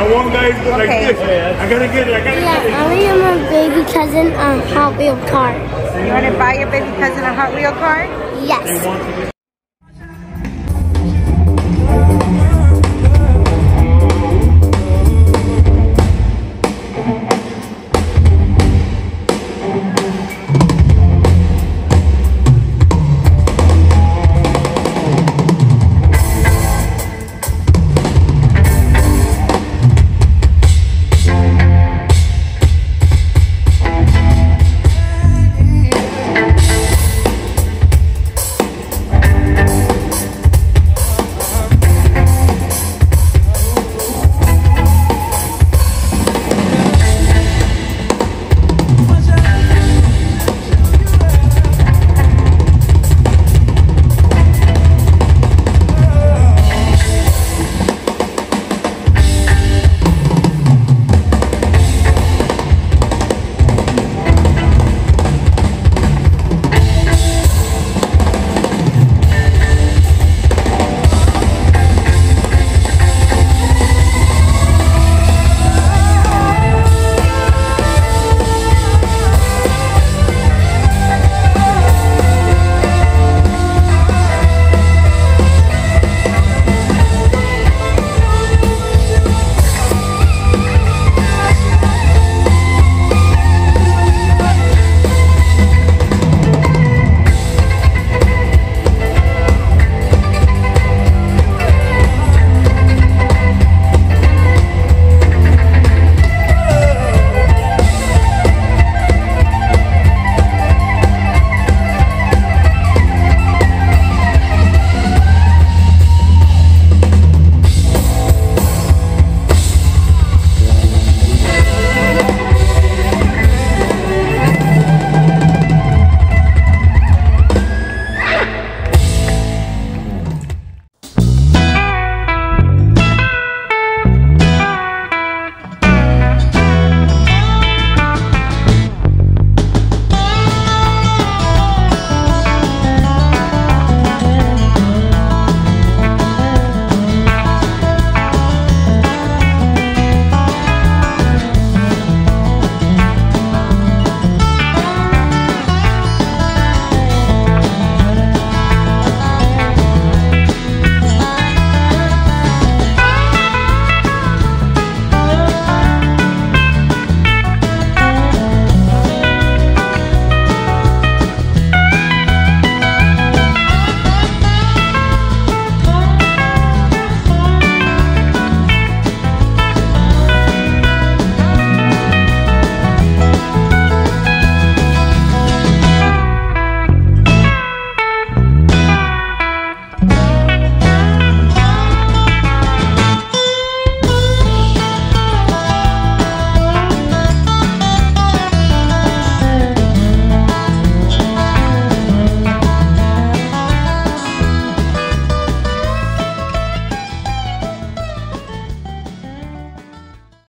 I want guys like this. I gotta get it. Yeah, I want my baby cousin a Hot Wheel car. You want to buy your baby cousin a Hot Wheel car? Yes.